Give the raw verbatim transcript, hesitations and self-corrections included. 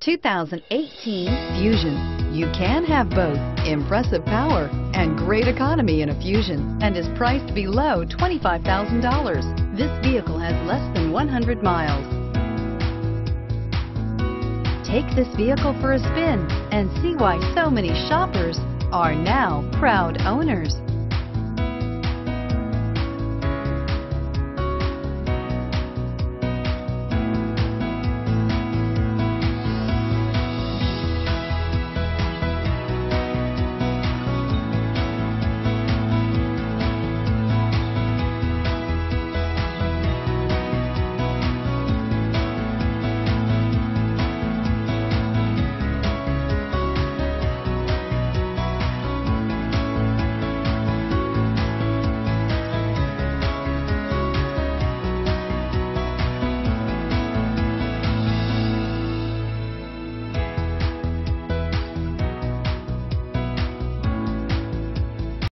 two thousand eighteen Fusion. You can have both impressive power and great economy in a Fusion, and is priced below twenty-five thousand dollars. This vehicle has less than one hundred miles. Take this vehicle for a spin and see why so many shoppers are now proud owners.